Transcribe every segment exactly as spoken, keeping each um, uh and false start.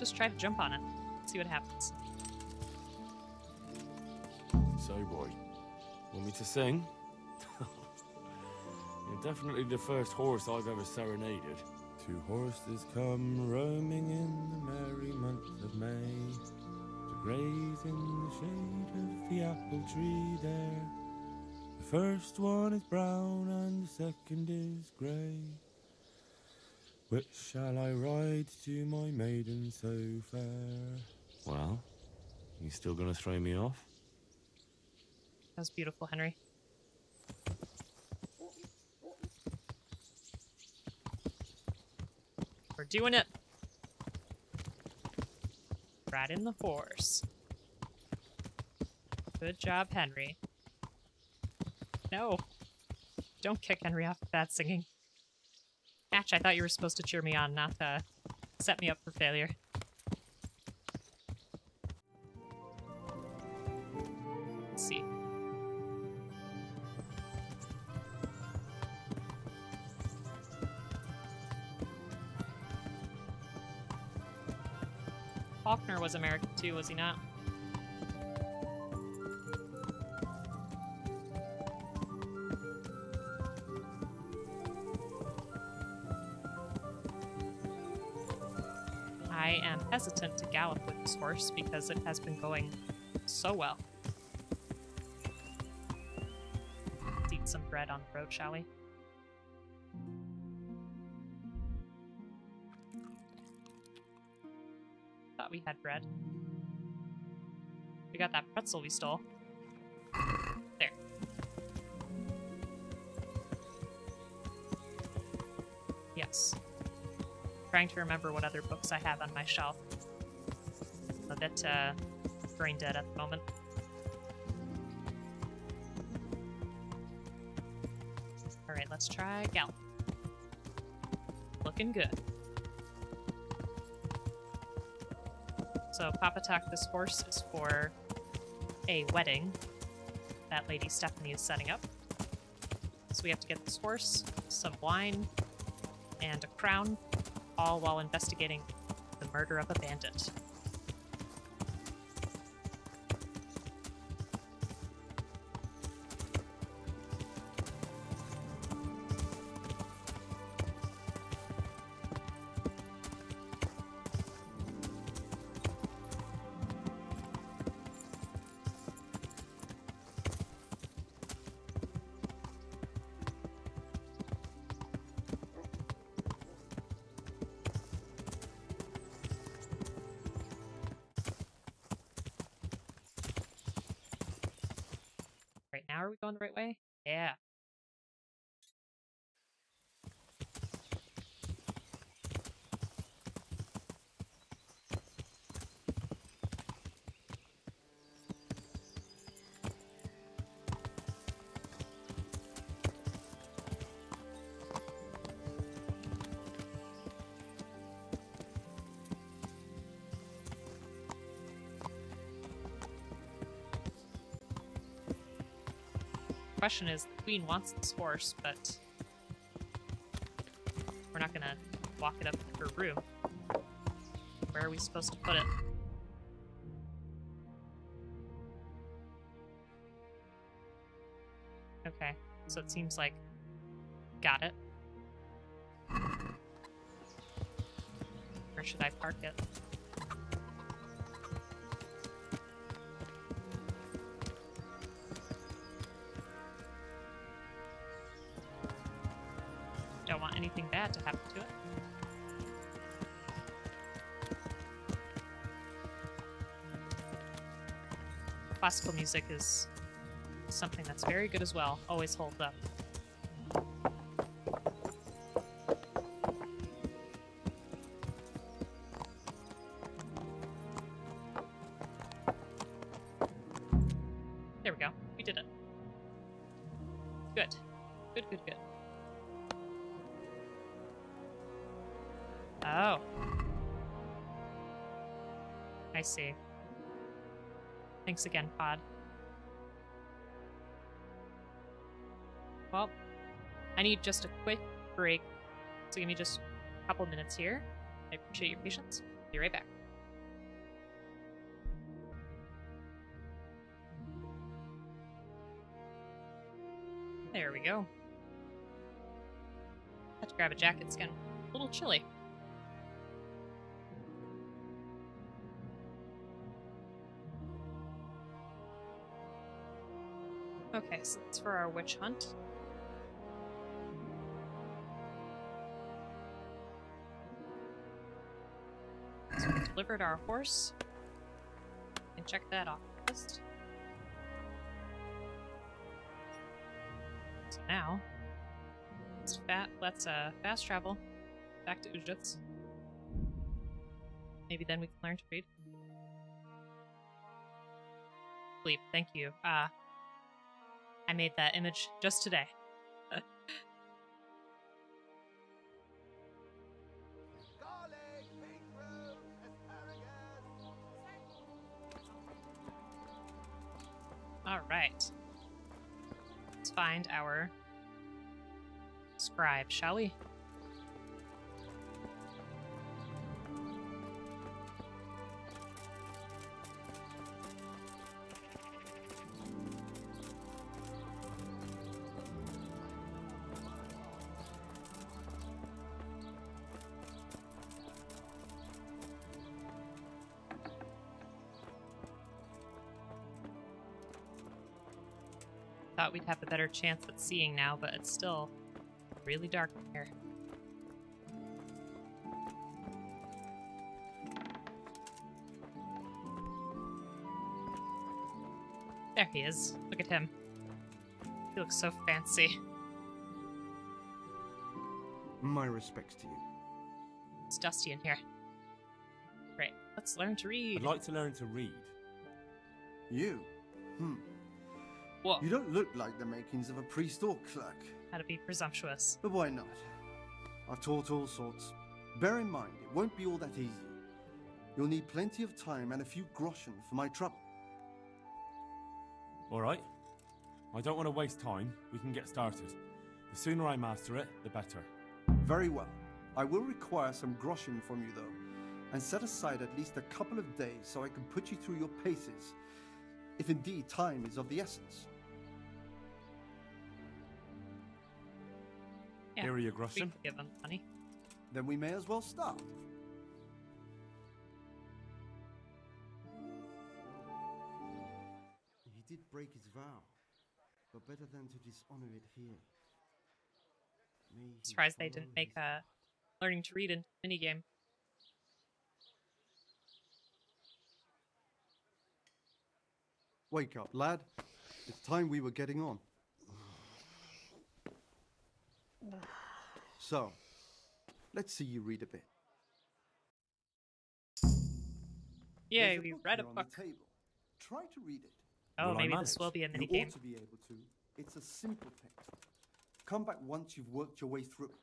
let's just try to jump on it. See what happens. So, boy, want me to sing? You're definitely the first horse I've ever serenaded. Two horses come roaming in the merry month of May, to graze in the shade of the apple tree there. The first one is brown and the second is grey. Which shall I ride to, my maiden so fair? Well, you still gonna throw me off? That was beautiful, Henry. We're doing it. Riding the horse. Good job, Henry. No. Don't kick Henry off with that singing. Match, I thought you were supposed to cheer me on, not uh, set me up for failure. Let's see. Faulkner was American too, was he not? I am hesitant to gallop with this horse because it has been going so well. Let's eat some bread on the road, shall we? Thought we had bread. We got that pretzel we stole. There. Yes. Trying to remember what other books I have on my shelf. I'm a bit uh, brain dead at the moment. All right, let's try gallop. Looking good. So Papa Talk, this horse is for a wedding that Lady Stephanie is setting up. So we have to get this horse, some wine, and a crown. All while investigating the murder of a bandit. Are we going the right way? Yeah. The question is, the queen wants this horse, but we're not gonna walk it up to her room. Where are we supposed to put it? Okay, so it seems like, got it. Where should I park it? Anything bad to happen to it. Classical music is something that's very good as well, always holds up. There we go. We did it. Good. Good, good, good. Oh. I see. Thanks again, Pod. Well, I need just a quick break, so give me just a couple minutes here. I appreciate your patience. Be right back. There we go. Let's grab a jacket. It's getting a little chilly. Okay, so that's for our witch hunt. So we delivered our horse. And check that off the list. So now, let's, fat, let's uh, fast travel back to Uzhitz. Maybe then we can learn to read. Sleep, thank you. Ah. Uh, I made that image just today. All right. Let's find our scribe, shall we? Thought we'd have a better chance at seeing now, but it's still really dark here. There he is. Look at him. He looks so fancy. My respects to you. It's dusty in here. Great. Let's learn to read. I'd like to learn to read. You? Hmm. What? You don't look like the makings of a priest or clerk. That'd be presumptuous. But why not? I've taught all sorts. Bear in mind, it won't be all that easy. You'll need plenty of time and a few groschen for my trouble. All right. I don't want to waste time. We can get started. The sooner I master it, the better. Very well. I will require some groschen from you, though, and set aside at least a couple of days so I can put you through your paces. If indeed time is of the essence. Yeah, here are your groschen. Give them money. Then we may as well start. He did break his vow, but better than to dishonor it here. I'm surprised they didn't make a learning to read into the minigame. Wake up, lad. It's time we were getting on. So, let's see you read a bit. Yeah, we read a book. Try to read it. Oh, maybe this will be a minigame. You ought to be able to. It's a simple text. Come back once you've worked your way through it.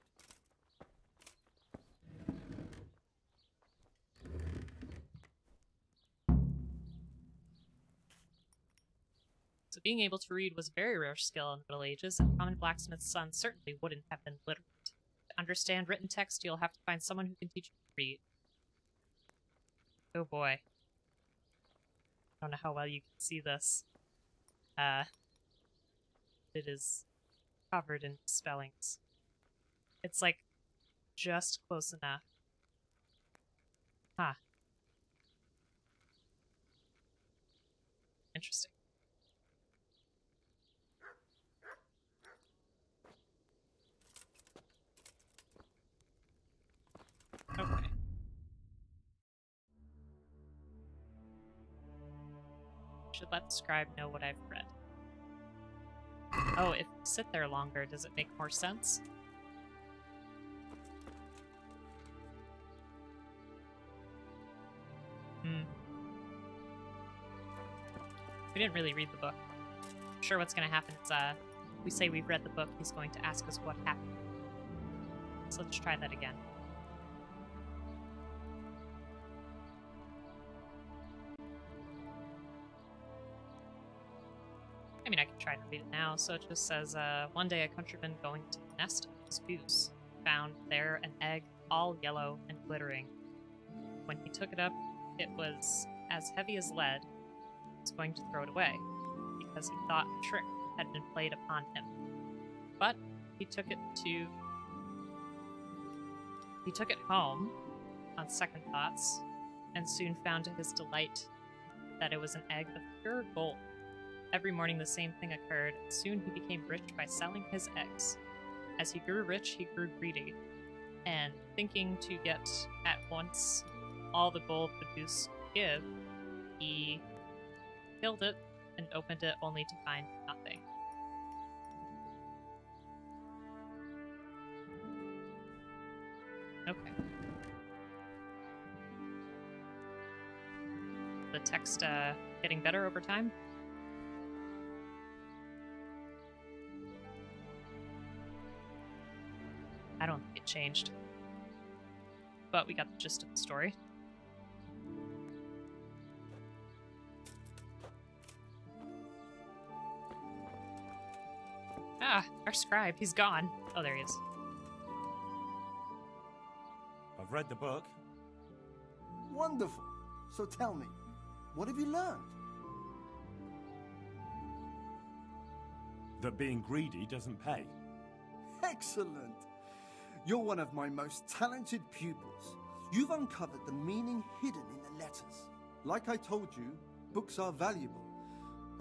So being able to read was a very rare skill in the Middle Ages, and common blacksmith's son certainly wouldn't have been literate. To understand written text, you'll have to find someone who can teach you to read. Oh boy. I don't know how well you can see this. Uh, it is covered in spellings. It's like just close enough. Huh. Interesting. Okay. Should let the scribe know what I've read. Oh, if you sit there longer, does it make more sense? Hmm. We didn't really read the book. I'm sure what's going to happen is, uh, we say we've read the book, he's going to ask us what happened. So let's try that again. I mean, I can try to read it now, so it just says, uh, one day a countryman going to the nest of his goose found there an egg all yellow and glittering. When he took it up, it was as heavy as lead. He was going to throw it away, because he thought a trick had been played upon him. but he took it to he took it home on second thoughts, and soon found to his delight that it was an egg of pure gold. Every morning the same thing occurred, and soon he became rich by selling his eggs. As he grew rich, he grew greedy, and thinking to get at once all the gold the goose could give, he killed it and opened it only to find nothing. Okay. The text uh, getting better over time. I don't think it changed, but we got the gist of the story. Ah, our scribe, he's gone. Oh, there he is. I've read the book. Wonderful. So tell me, what have you learned? That being greedy doesn't pay. Excellent. You're one of my most talented pupils. You've uncovered the meaning hidden in the letters. Like I told you, books are valuable,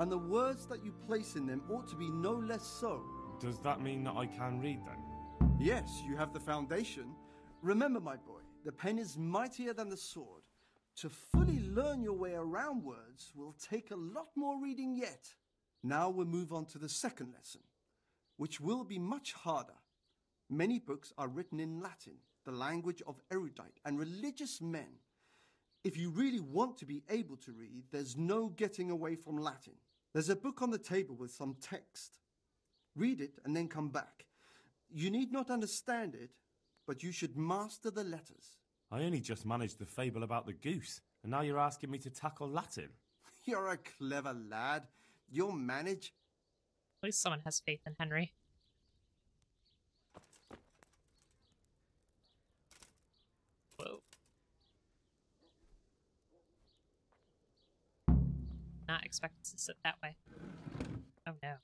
and the words that you place in them ought to be no less so. Does that mean that I can read them? Yes, you have the foundation. Remember, my boy, the pen is mightier than the sword. To fully learn your way around words will take a lot more reading yet. Now we'll move on to the second lesson, which will be much harder. Many books are written in Latin, the language of erudite and religious men. If you really want to be able to read, there's no getting away from Latin. There's a book on the table with some text. Read it and then come back. You need not understand it, but you should master the letters. I only just managed the fable about the goose, and now you're asking me to tackle Latin. You're a clever lad. You'll manage. At least someone has faith in Henry. Whoa. Not expected to sit that way. Oh no.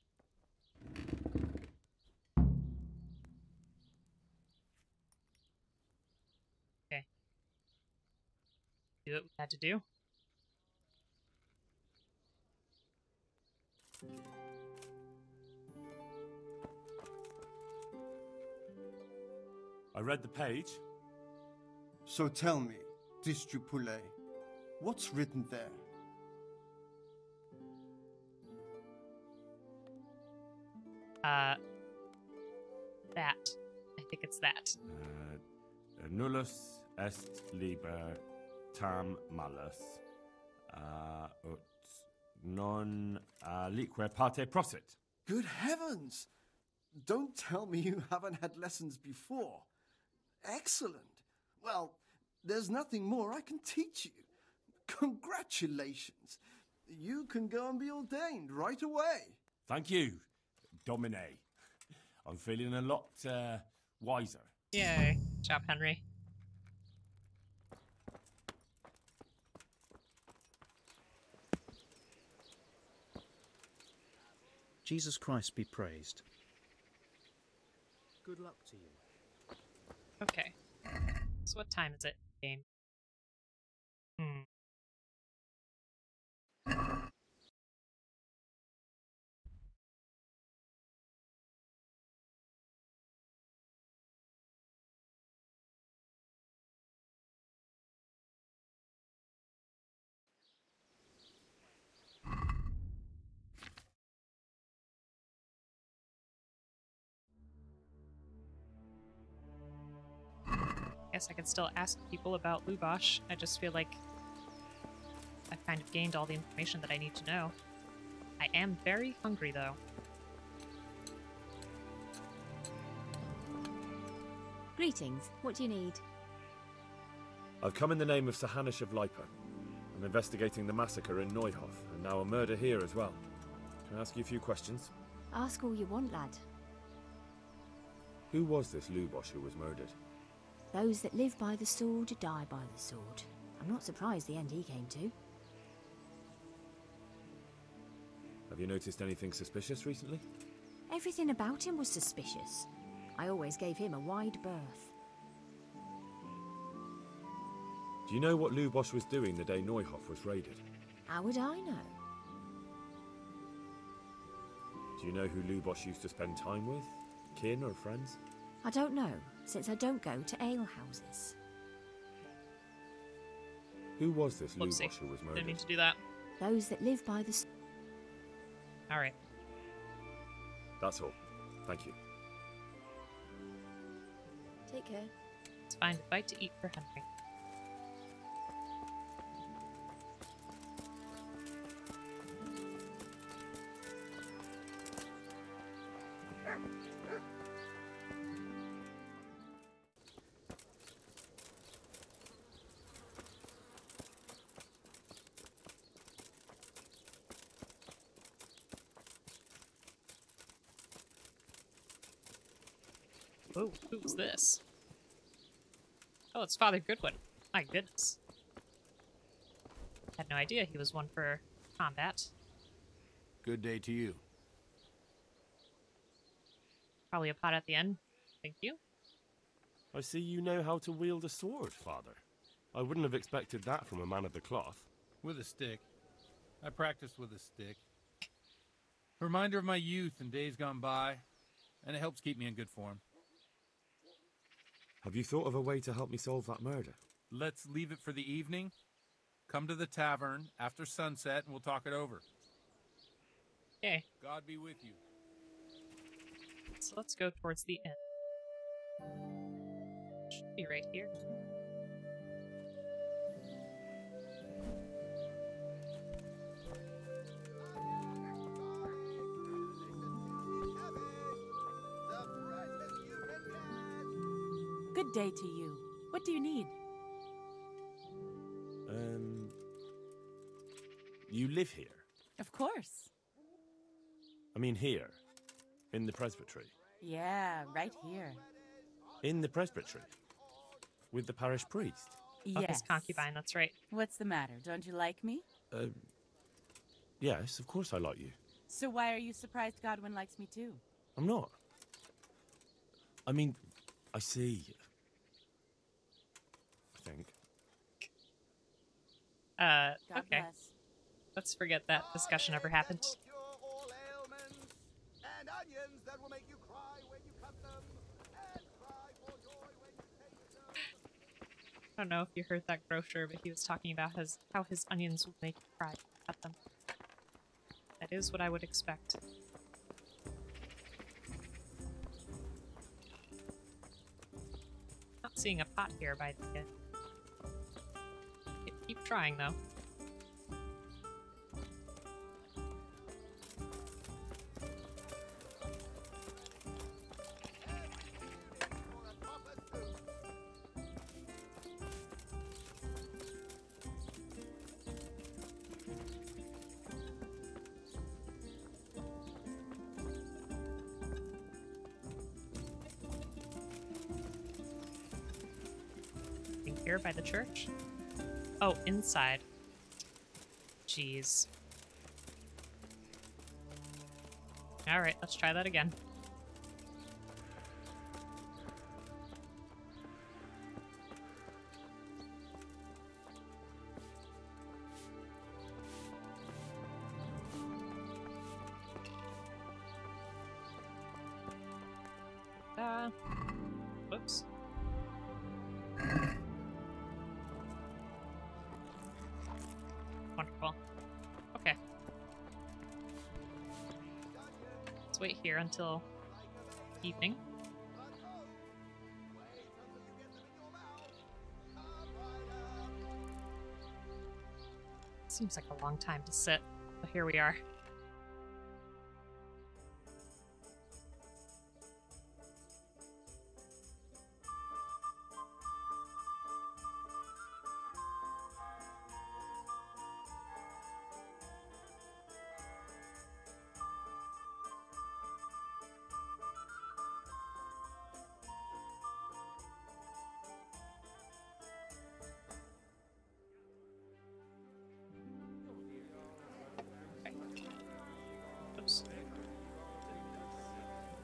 Do what we had to do. I read the page. So tell me, Distrupule, what's written there? Uh, that. I think it's that. Uh, nullus est liber tam malus uh, ut non aliquae parte prosit. Good heavens! Don't tell me you haven't had lessons before. Excellent. Well, there's nothing more I can teach you. Congratulations. You can go and be ordained right away. Thank you, Domine. I'm feeling a lot uh, wiser. Yay. Good job, Henry. Jesus Christ be praised. Good luck to you. Okay. So what time is it in the game? Hmm. I can still ask people about Lubosh. I just feel like I've kind of gained all the information that I need to know. I am very hungry, though. Greetings. What do you need? I've come in the name of Sir Hanish of Leipa. I'm investigating the massacre in Neuhof, and now a murder here as well. Can I ask you a few questions? Ask all you want, lad. Who was this Lubosh who was murdered? Those that live by the sword die by the sword. I'm not surprised the end he came to. Have you noticed anything suspicious recently? Everything about him was suspicious. I always gave him a wide berth. Do you know what Lubosch was doing the day Neuhof was raided? How would I know? Do you know who Lubosch used to spend time with? Kin or friends? I don't know, since I don't go to alehouses. Who was this Lubosch who was murdered? Didn't mean to do that. Those that live by the... Alright. That's all. Thank you. Take care. Let's find a bite to eat for Henry. Oh, who's this? Oh, it's Father Goodwin. My goodness. Had no idea he was one for combat. Good day to you. Probably a pot at the end. Thank you. I see you know how to wield a sword, Father. I wouldn't have expected that from a man of the cloth. With a stick. I practiced with a stick. A reminder of my youth and days gone by, and it helps keep me in good form. Have you thought of a way to help me solve that murder? Let's leave it for the evening. Come to the tavern after sunset and we'll talk it over. Okay. God be with you. So let's go towards the end. Should be right here. Good day to you. What do you need? Um, you live here? Of course. I mean here, in the presbytery. Yeah, right here. In the presbytery? With the parish priest? Yes. Oh, his concubine, that's right. What's the matter? Don't you like me? Uh, yes, of course I like you. So why are you surprised Godwin likes me too? I'm not. I mean, I see. I think. Uh, God okay. Bless. Let's forget that discussion ever happened. I don't know if you heard that grocer, but he was talking about his, how his onions would make you cry at them. That is what I would expect. Not seeing a pot here by the way. Keep trying though. By the church? Oh, inside. Jeez. Alright, let's try that again. Uh, whoops. Wait here until evening. Seems like a long time to sit, but here we are. Okay.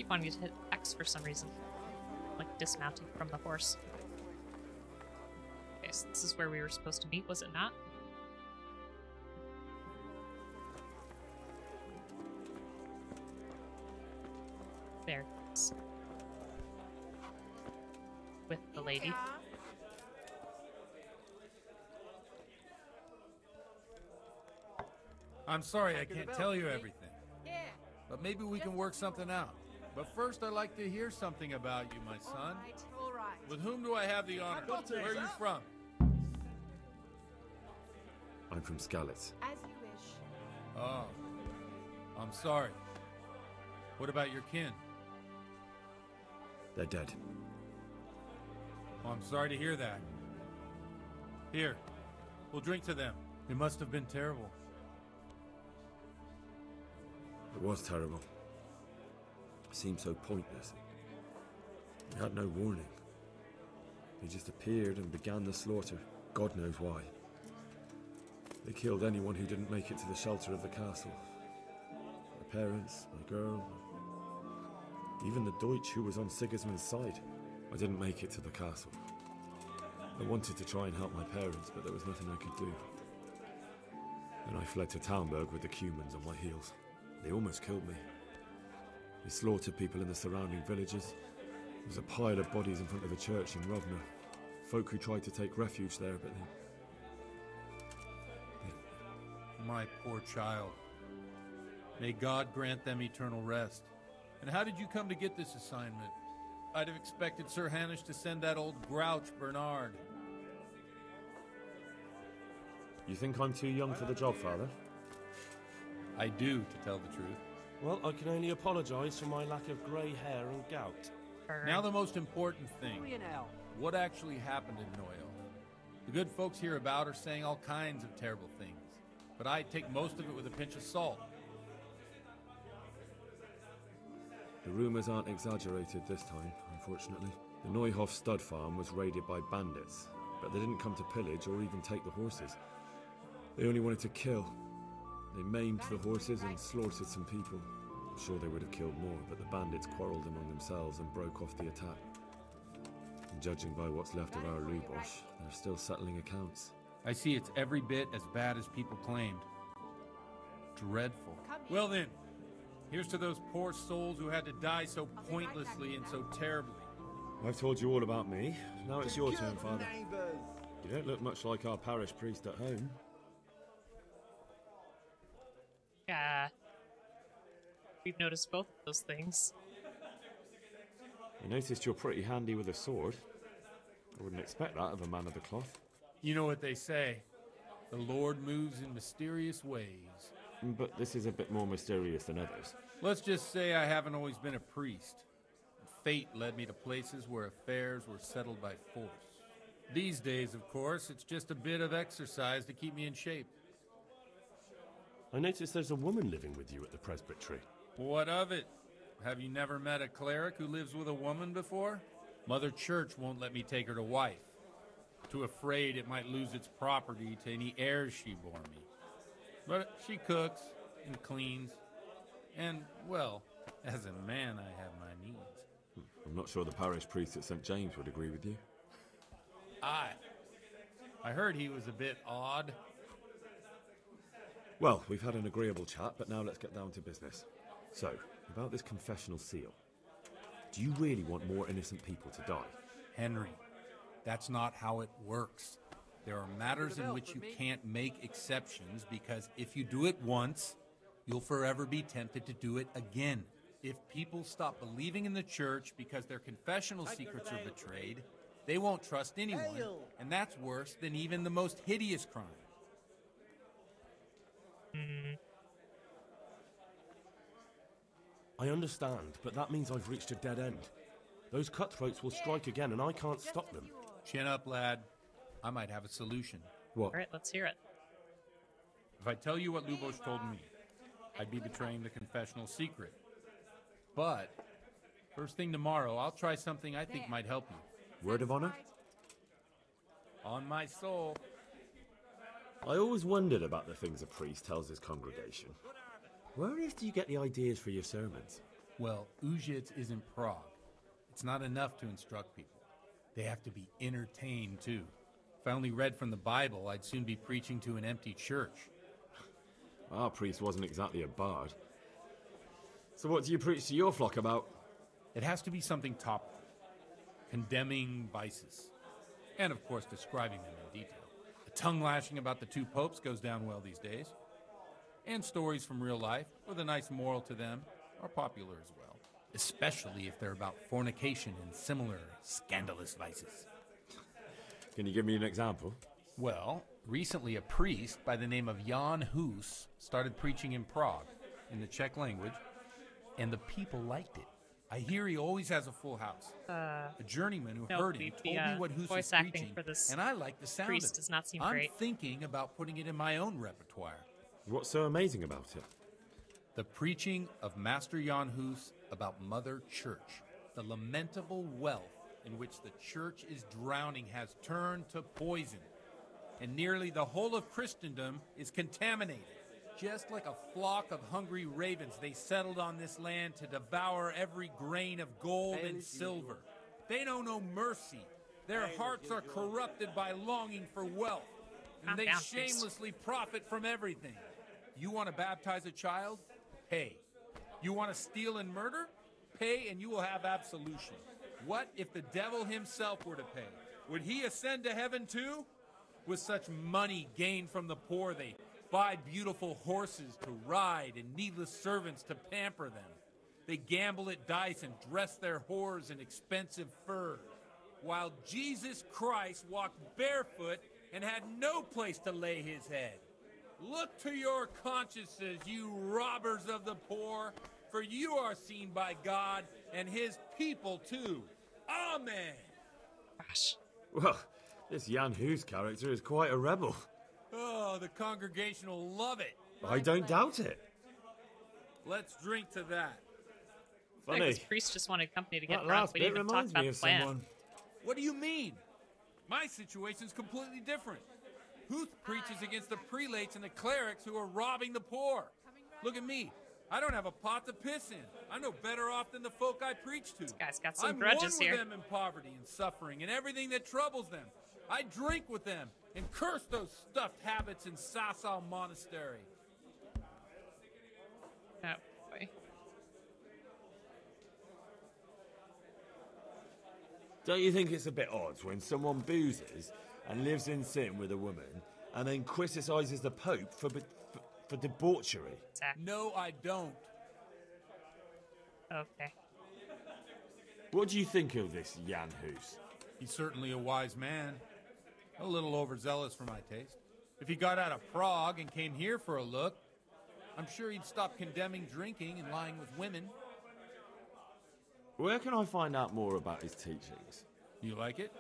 keep wanting to hit X for some reason. Like dismounting from the horse. Okay, so this is where we were supposed to meet, was it not? There it is. With the lady. I'm sorry I can't tell you everything. But maybe we can work something out. But first I'd like to hear something about you, my son. With whom do I have the honor? Where are you from? I'm from Skalitz. As you wish. Oh. I'm sorry. What about your kin? They're dead. Oh, I'm sorry to hear that. Here. We'll drink to them. It must have been terrible. It was terrible. It seemed so pointless. We had no warning. They just appeared and began the slaughter. God knows why. They killed anyone who didn't make it to the shelter of the castle. My parents, my girl, even the Deutsch who was on Sigismund's side. I didn't make it to the castle. I wanted to try and help my parents, but there was nothing I could do. Then I fled to Talmberg with the Cumans on my heels. They almost killed me. They slaughtered people in the surrounding villages. There was a pile of bodies in front of a church in Rovna. Folk who tried to take refuge there, but they... they... My poor child. May God grant them eternal rest. And how did you come to get this assignment? I'd have expected Sir Hanish to send that old grouch Bernard. You think I'm too young for the job, Father? I do, to tell the truth. Well, I can only apologize for my lack of grey hair and gout. Now the most important thing. What actually happened in Neuhof? The good folks hereabout are saying all kinds of terrible things, but I take most of it with a pinch of salt. The rumors aren't exaggerated this time, unfortunately. The Neuhof stud farm was raided by bandits, but they didn't come to pillage or even take the horses. They only wanted to kill. They maimed the horses and slaughtered some people. I'm sure they would have killed more, but the bandits quarreled among themselves and broke off the attack. And judging by what's left of our Lubosh, they're still settling accounts. I see it's every bit as bad as people claimed. Dreadful. Well then, here's to those poor souls who had to die so pointlessly and so terribly. I've told you all about me. Now it's your turn, Father. You don't look much like our parish priest at home. Yeah, we've noticed both of those things. I noticed you're pretty handy with a sword. I wouldn't expect that of a man of the cloth. You know what they say, the Lord moves in mysterious ways. But this is a bit more mysterious than others. Let's just say I haven't always been a priest. Fate led me to places where affairs were settled by force. These days, of course, it's just a bit of exercise to keep me in shape. I notice there's a woman living with you at the presbytery. What of it? Have you never met a cleric who lives with a woman before? Mother Church won't let me take her to wife. Too afraid it might lose its property to any heirs she bore me. But she cooks and cleans. And, well, as a man I have my needs. I'm not sure the parish priest at Saint James would agree with you. Aye. I heard he was a bit odd. Well, we've had an agreeable chat, but now let's get down to business. So, about this confessional seal. Do you really want more innocent people to die? Henry, that's not how it works. There are matters in which you can't make exceptions, because if you do it once, you'll forever be tempted to do it again. If people stop believing in the church because their confessional secrets are betrayed, they won't trust anyone, and that's worse than even the most hideous crime. I understand, but that means I've reached a dead end. Those cutthroats will strike again, and I can't stop them. Chin up, lad. I might have a solution. What? All right, let's hear it. If I tell you what Lubosh told me, I'd be betraying the confessional secret. But first thing tomorrow, I'll try something I think might help you. Word of honor? On my soul. I always wondered about the things a priest tells his congregation. Where else do you get the ideas for your sermons? Well, Uzhitz is in Prague. It's not enough to instruct people. They have to be entertained, too. If I only read from the Bible, I'd soon be preaching to an empty church. Our priest wasn't exactly a bard. So what do you preach to your flock about? It has to be something topical. Condemning vices. And, of course, describing them in detail. The tongue-lashing about the two popes goes down well these days. And stories from real life, with a nice moral to them, are popular as well. Especially if they're about fornication and similar scandalous vices. Can you give me an example? Well, recently a priest by the name of Jan Hus started preaching in Prague, in the Czech language, and the people liked it. I hear he always has a full house. Uh, a journeyman who no, heard him the, told uh, me what Hus was preaching, and I like the sound of it. Does not seem I'm great. thinking about putting it in my own repertoire. What's so amazing about it? The preaching of Master Jan Hus about Mother Church. The lamentable wealth in which the Church is drowning has turned to poison, and nearly the whole of Christendom is contaminated. Just like a flock of hungry ravens, they settled on this land to devour every grain of gold and silver. They know no mercy. Their hearts are corrupted by longing for wealth, and they shamelessly profit from everything. You want to baptize a child? Pay. You want to steal and murder? Pay and you will have absolution. What if the devil himself were to pay? Would he ascend to heaven too? With such money gained from the poor, they buy beautiful horses to ride and needless servants to pamper them. They gamble at dice and dress their whores in expensive furs, while Jesus Christ walked barefoot and had no place to lay his head. Look to your consciences, you robbers of the poor, for you are seen by God and his people too. Amen. Gosh. Well, this Jan Hus character is quite a rebel. Oh, the congregation will love it. I don't doubt it. Let's drink to that. Funny. Yeah, 'cause priests just wanted company to get that drunk. We didn't even talk about the plan. Someone. What do you mean? My situation's completely different. Huth preaches against the prelates and the clerics who are robbing the poor. Look at me. I don't have a pot to piss in. I'm no better off than the folk I preach to. This guy's got some I'm grudges here. I'm one with them in poverty and suffering and everything that troubles them. I drink with them and curse those stuffed habits in Sasau Monastery. Oh, boy. Don't you think it's a bit odd when someone boozes and lives in sin with a woman and then criticizes the Pope for, for, for debauchery? No, I don't. Okay. What do you think of this Jan Hus? He's certainly a wise man. A little overzealous for my taste. If he got out of Prague and came here for a look, I'm sure he'd stop condemning drinking and lying with women. Where can I find out more about his teachings? You like it?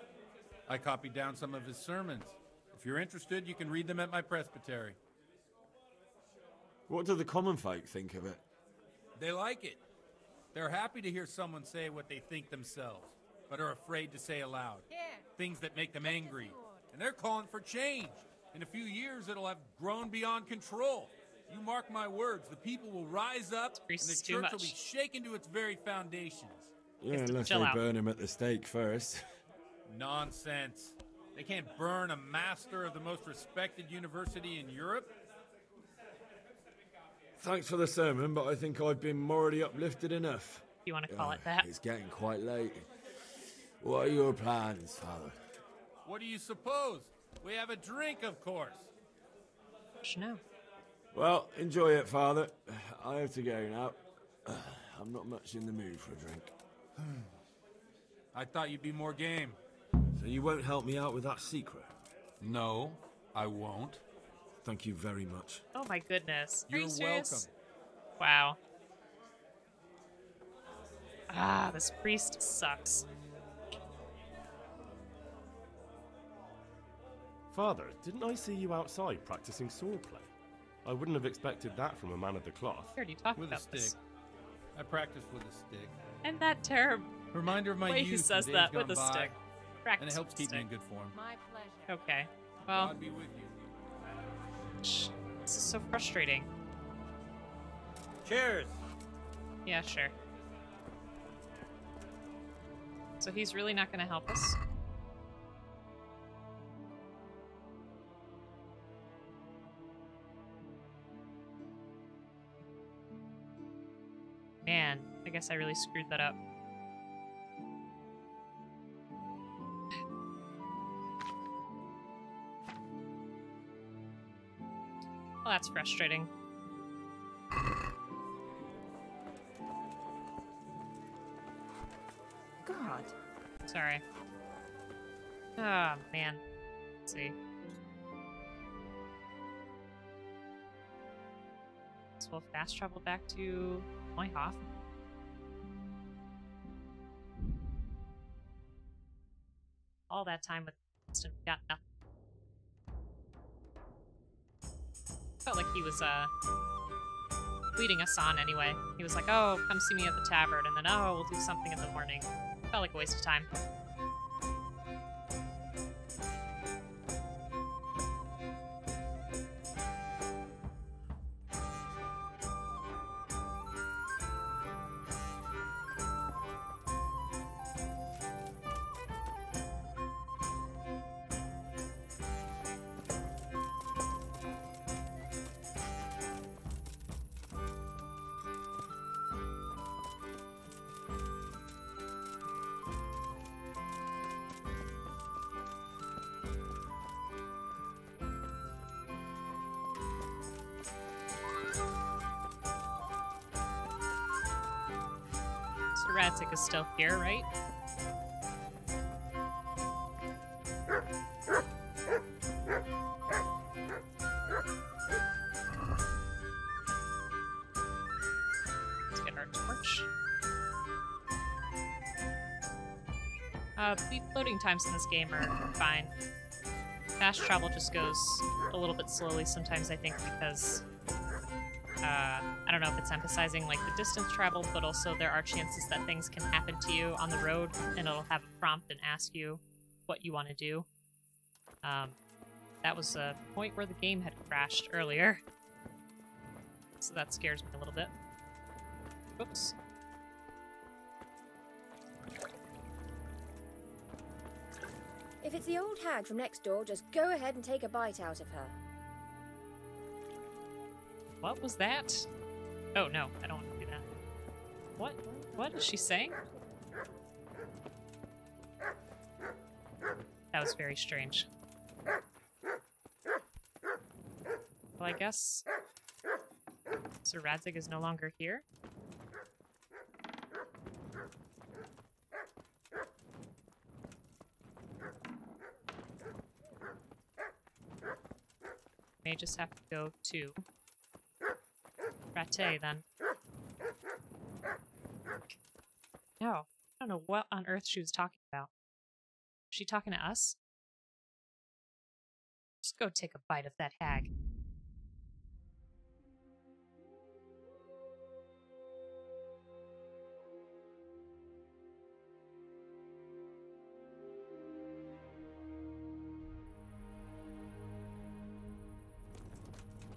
I copied down some of his sermons. If you're interested, you can read them at my presbytery. What do the common folk think of it? They like it. They're happy to hear someone say what they think themselves, but are afraid to say aloud. Yeah. Things that make them angry. And they're calling for change. In a few years, it'll have grown beyond control. You mark my words, the people will rise up, and the church will be shaken to its very foundations. Yeah, unless they burn him at the stake first. Nonsense. They can't burn a master of the most respected university in Europe. Thanks for the sermon, but I think I've been morally uplifted enough. You want to call oh, it that? It's getting quite late. What are your plans, Father? What do you suppose? We have a drink, of course. No. Well, enjoy it, Father. I have to go now. I'm not much in the mood for a drink. I thought you'd be more game. So you won't help me out with that secret? No, I won't. Thank you very much. Oh my goodness. You're welcome. Wow. Ah, this priest sucks. Father, didn't I see you outside practicing swordplay? I wouldn't have expected that from a man of the cloth. I heard you talk with about a stick. This. I practiced with a stick. And that term. Reminder of my way youth. He says that with a stick. Practice and it helps keep me in good form. My pleasure. Okay. Well. God be with you. This is so frustrating. Cheers. Yeah, sure. so he's really not going to help us. Man, I guess I really screwed that up. Well, that's frustrating. God. Sorry. Oh, man. Let's see. So we'll fast travel back to Neuhof. All that time with Winston, we got nothing. Felt like he was uh leading us on anyway. He was like, oh, come see me at the tavern, and then, oh, we'll do something in the morning. Felt like a waste of time. Radzig is still here, right? Let's get our torch. Uh, the loading times in this game are fine. Fast travel just goes a little bit slowly sometimes, I think, because uh, I don't know if it's emphasizing like the distance traveled, but also there are chances that things can happen to you on the road, and it'll have a prompt and ask you what you want to do. Um, that was a point where the game had crashed earlier, so that scares me a little bit. Oops. If it's the old hag from next door, just go ahead and take a bite out of her. What was that? Oh, no, I don't want to do that. What? What is she saying? That was very strange. Well, I guess Sir Radzig is no longer here. May just have to go to Rattay, then. No, I don't know what on earth she was talking about. Was she talking to us? Just go take a bite of that hag.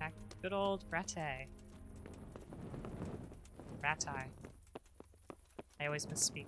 Back to good old Rattay. Rattay. I always misspeak.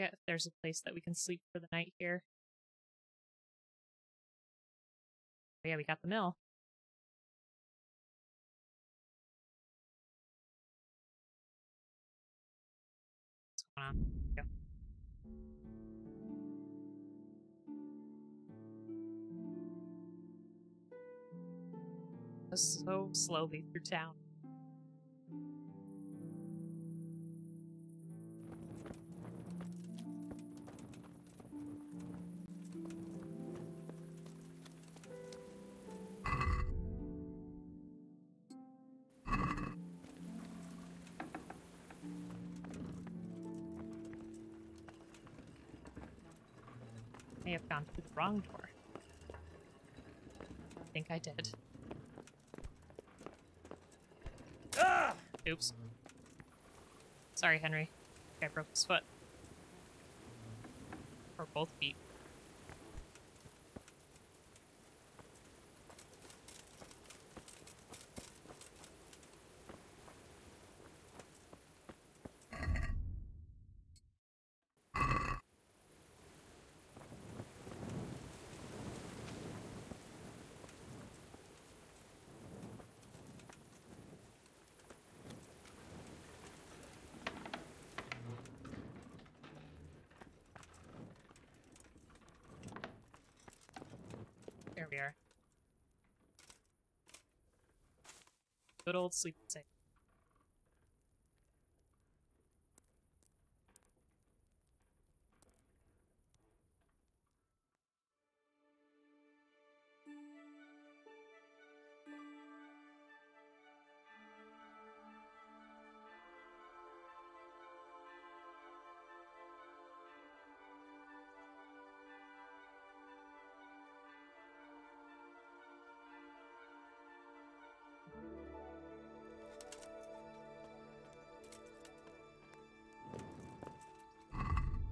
If there's a place that we can sleep for the night here. Oh yeah, we got the mill. What's going on? Go. Just so slowly through town. have gone through the wrong door. I think I did. Ah! Oops. Sorry, Henry. I, I broke his foot. Or both feet. Good old sleep safe.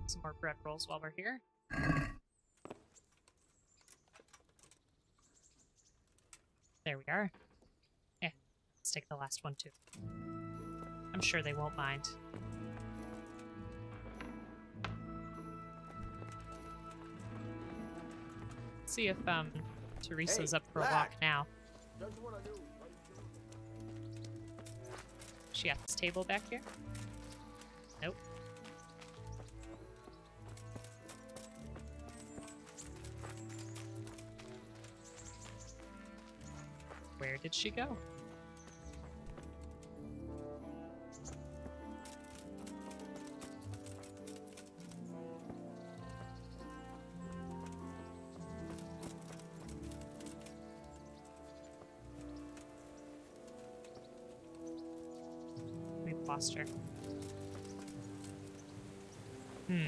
Some more bread rolls while we're here. There we are. Yeah, let's take the last one too. I'm sure they won't mind. Let's see if um Teresa's hey, up for a walk now. That's what I do. What do you do? She at this table back here? Nope. Where did she go? We've lost her. Hmm.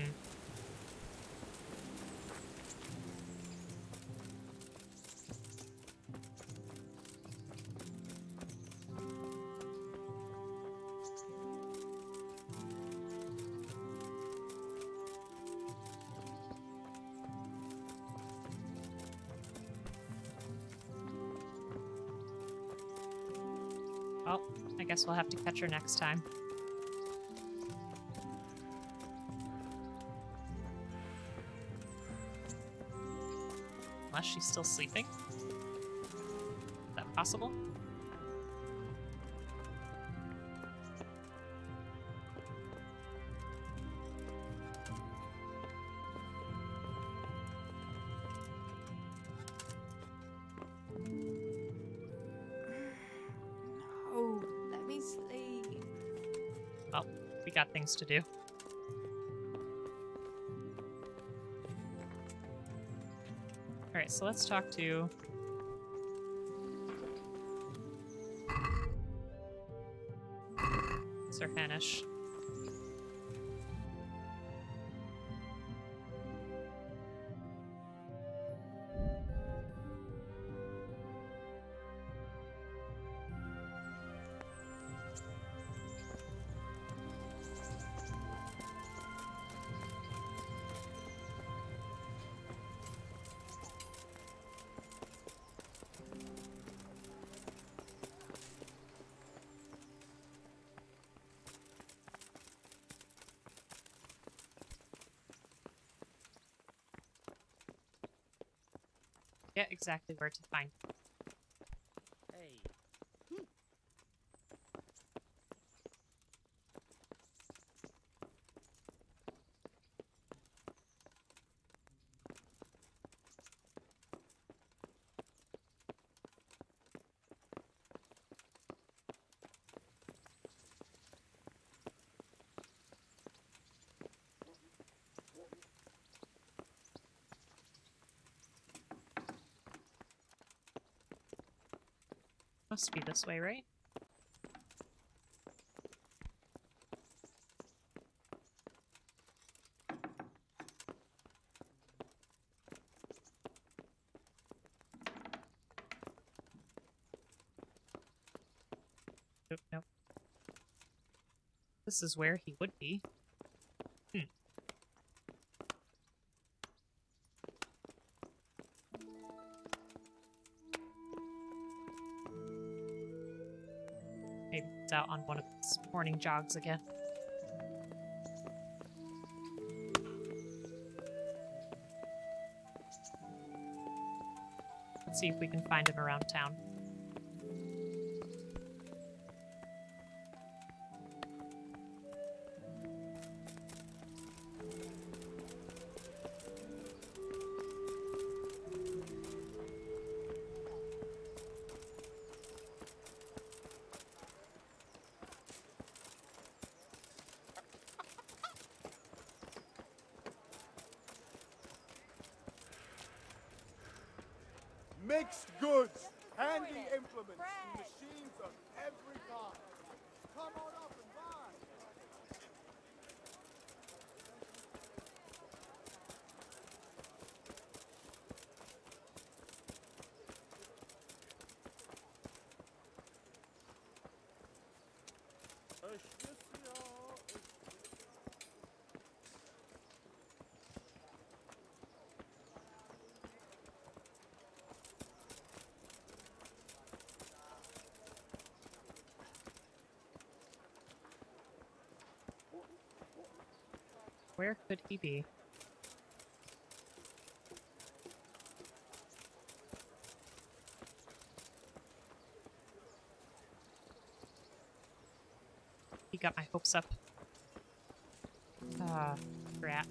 We'll have to catch her next time. Unless she's still sleeping? Is that possible? Got things to do. Alright, so let's talk to... Sir Hanish. Exactly where to find them. Hey. Hmm. Must be this way, right? Nope, nope. This is where he would be. Hmm. Maybe it's out on one of his morning jogs again. Let's see if we can find him around town. Mixed goods, handy implements, bread, machines of every kind. Come on up and buy. Where could he be? He got my hopes up. Ah, crap.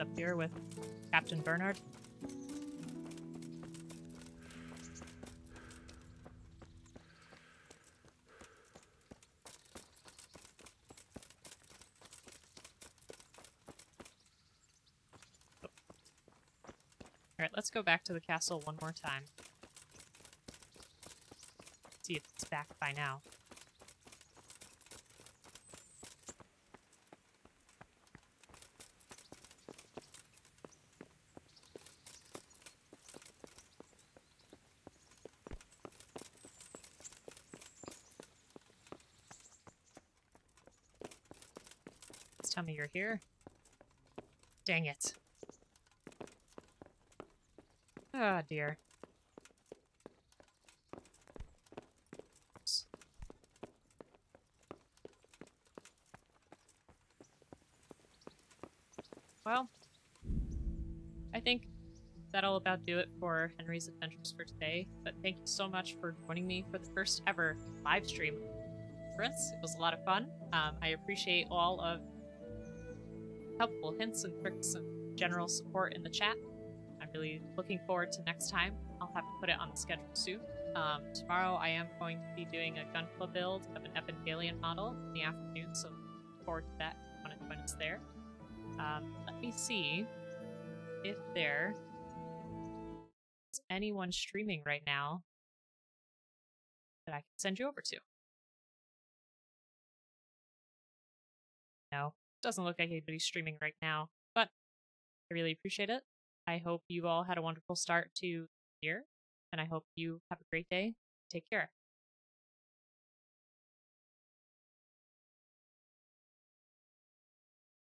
Up here with Captain Bernard. Oh. Alright, let's go back to the castle one more time. See if it's back by now. Tell me you're here. Dang it. Ah, oh, dear. Oops. Well, I think that'll about do it for Henry's adventures for today, but thank you so much for joining me for the first ever live stream conference. It was a lot of fun. Um, I appreciate all of helpful hints and tricks and general support in the chat. I'm really looking forward to next time. I'll have to put it on the schedule soon. Um, tomorrow I am going to be doing a gun club build of an Epihellian model in the afternoon, so look forward to that if you want to join us there. Um, let me see if there's anyone streaming right now that I can send you over to. No. Doesn't look like anybody's streaming right now, but I really appreciate it. I hope you all had a wonderful start to the year, and I hope you have a great day. Take care.